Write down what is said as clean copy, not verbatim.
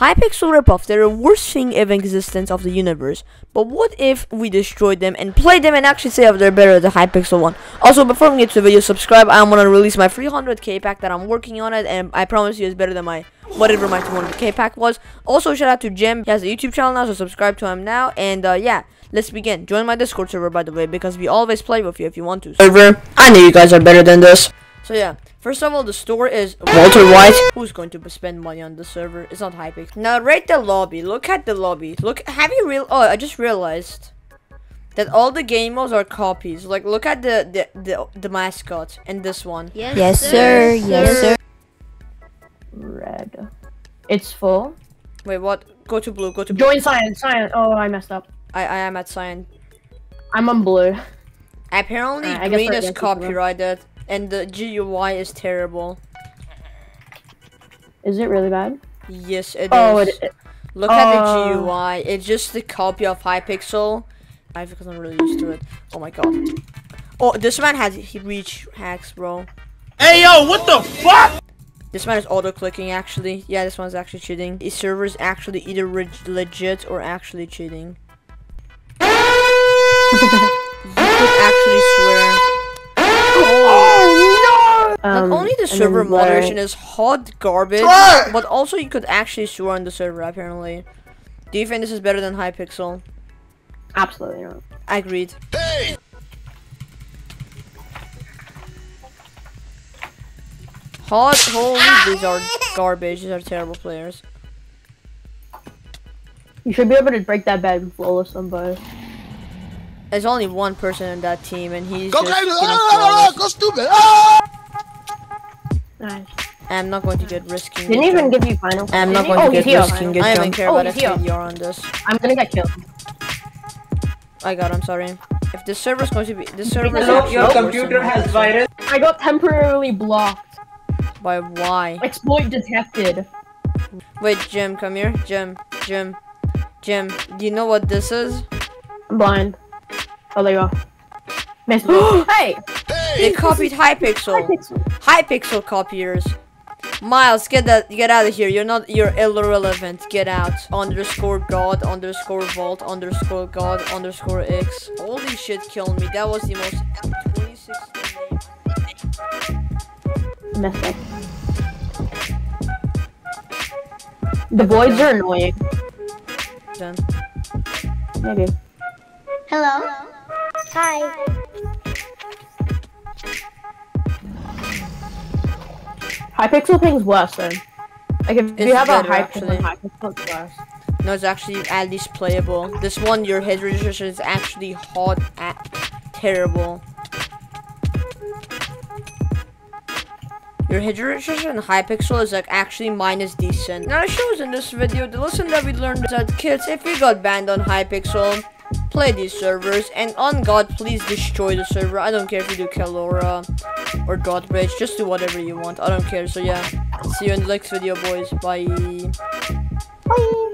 Hypixel ripoff, they're the worst thing in existence of the universe. But what if we destroyed them and played them and actually say if they're better than the Hypixel one? Also, before we get to the video, subscribe. I'm gonna release my 300k pack that I'm working on it, and I promise you it's better than my whatever my 200k pack was. Also, shout out to Jim. He has a YouTube channel now, so subscribe to him now. And yeah, let's begin. Join my Discord server, by the way, because we always play with you if you want to. Server, I know you guys are better than this. So yeah, first of all, the store is Walter White. Who's going to spend money on the server? It's not Hypixel. Now rate the lobby. Look at the lobby. Look, have you real? Oh, I just realized that all the game modes are copies. Like, look at the mascot and this one. Yes, yes sir. Yes sir. Red. It's full. Wait, what? Go to blue. Go to blue. Join science. Science. Oh, I messed up. I am at science. I'm on blue. Apparently, green is copyrighted. And the GUI is terrible. Is it really bad? Yes, it is. Look at the GUI. It's just a copy of Hypixel. I because I'm really used to it. Oh my god. Oh, this man has reach hacks, bro. Hey yo, what the fuck? This man is auto-clicking actually. Yeah, this one's actually cheating. His server is actually either legit or actually cheating. You could actually swear. Not only the server moderation is hot garbage, but also you could actually swear on the server, apparently. Do you think this is better than Hypixel? Absolutely not. Agreed. Hey! Hot, holy, these are garbage. These are terrible players. You should be able to break that bad flawless somebody. There's only one person in that team, and he's go crazy! Go stupid! Nice. I'm not going to get risking. Didn't even give you final. I'm not going to get risking. I don't care about FTDR on this. I'm gonna get killed. I got. I'm sorry. If this server's going to be, this server. Hello, your computer has virus. I got temporarily blocked. By why? Exploit detected. Wait, Jim, come here, Jim. Do you know what this is? I'm blind. Oh, there you go. Hey. They copied Hypixel. Hypixel copiers. Miles, get out of here. You're irrelevant. Get out. _god_vault_x. Holy shit, kill me. That was the most M26 method. The boys are annoying. Done. Maybe. Hello. Hi. Hypixel thing's worse though. Like if you have a Hypixel, it's worse. No, it's actually at least playable. This one, your head registration is actually hot at terrible. Your head registration in Hypixel is like actually minus decent. Now it shows in this video the lesson that we learned is that kids, if we got banned on Hypixel, play these servers, and on god, please destroy the server. I don't care if you do Kalora or Godbridge, just do whatever you want. I don't care. So yeah, see you in the next video, boys. Bye. Bye.